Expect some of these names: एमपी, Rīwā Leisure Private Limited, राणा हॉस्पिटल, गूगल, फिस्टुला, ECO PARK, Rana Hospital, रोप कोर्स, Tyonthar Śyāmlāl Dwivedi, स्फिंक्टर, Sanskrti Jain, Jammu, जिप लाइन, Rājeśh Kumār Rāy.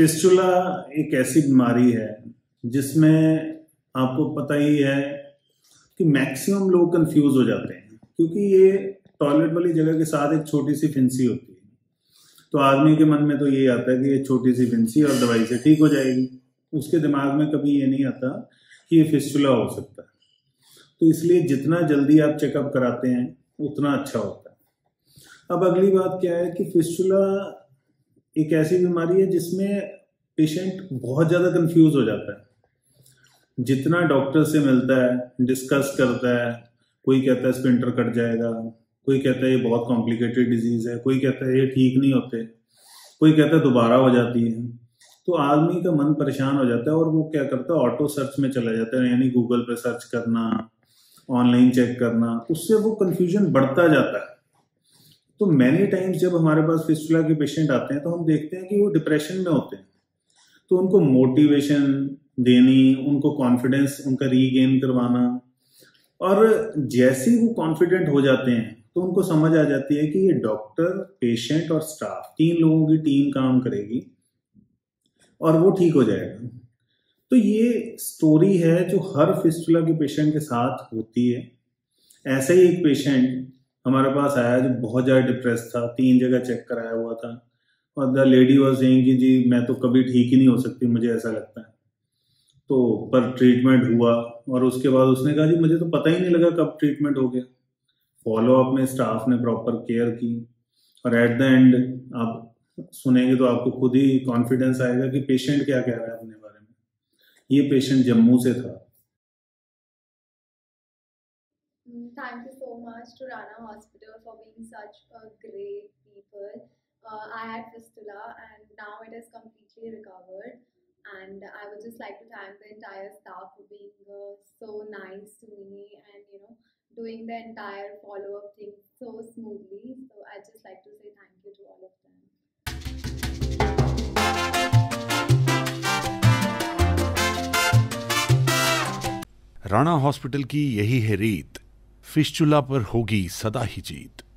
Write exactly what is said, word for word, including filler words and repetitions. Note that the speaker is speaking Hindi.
फिस्टुला एक ऐसी बीमारी है जिसमें आपको पता ही है कि मैक्सिमम लोग कंफ्यूज हो जाते हैं, क्योंकि ये टॉयलेट वाली जगह के साथ एक छोटी सी फिंसी होती है। तो आदमी के मन में तो ये आता है कि ये छोटी सी फिंसी और दवाई से ठीक हो जाएगी, उसके दिमाग में कभी ये नहीं आता कि ये फिस्टुला हो सकता है। तो इसलिए जितना जल्दी आप चेकअप कराते हैं उतना अच्छा होता है। अब अगली बात क्या है कि फिस्टुला एक ऐसी बीमारी है जिसमें पेशेंट बहुत ज़्यादा कंफ्यूज हो जाता है। जितना डॉक्टर से मिलता है, डिस्कस करता है, कोई कहता है स्फिंक्टर कट जाएगा, कोई कहता है ये बहुत कॉम्प्लिकेटेड डिजीज़ है, कोई कहता है ये ठीक नहीं होते, कोई कहता है दोबारा हो जाती है। तो आदमी का मन परेशान हो जाता है और वो क्या करता है, ऑटो सर्च में चला जाता है, यानी गूगल पर सर्च करना, ऑनलाइन चेक करना, उससे वो कन्फ्यूजन बढ़ता जाता है। तो मैनी टाइम्स जब हमारे पास फिस्टुला के पेशेंट आते हैं तो हम देखते हैं कि वो डिप्रेशन में होते हैं। तो उनको मोटिवेशन देनी, उनको कॉन्फिडेंस उनका रीगेन करवाना, और जैसे ही वो कॉन्फिडेंट हो जाते हैं तो उनको समझ आ जाती है कि ये डॉक्टर, पेशेंट और स्टाफ, तीन लोगों की टीम काम करेगी और वो ठीक हो जाएगा। तो ये स्टोरी है जो हर फिस्टुला के पेशेंट के साथ होती है। ऐसा ही एक पेशेंट हमारे पास आया जो बहुत ज़्यादा डिप्रेस था, तीन जगह चेक कराया हुआ था, और द लेडी वाज सेइंग कि जी मैं तो कभी ठीक ही नहीं हो सकती, मुझे ऐसा लगता है। तो पर ट्रीटमेंट हुआ और उसके बाद उसने कहा जी मुझे तो पता ही नहीं लगा कब ट्रीटमेंट हो गया। फॉलोअप में स्टाफ ने प्रॉपर केयर की और एट द एंड आप सुनेंगे तो आपको खुद ही कॉन्फिडेंस आएगा कि पेशेंट क्या कह रहा है अपने बारे में। ये पेशेंट जम्मू से था। Thank you so much to Rana Hospital for being such a great people. Uh, I had fistula and now it is completely recovered. And I would just like to thank the entire staff for being uh, so nice to me and you know doing the entire follow-up thing so smoothly. So I just like to say thank you to all of them. राणा हॉस्पिटल की यही है रीत, फिस्टुला पर होगी सदा ही जीत।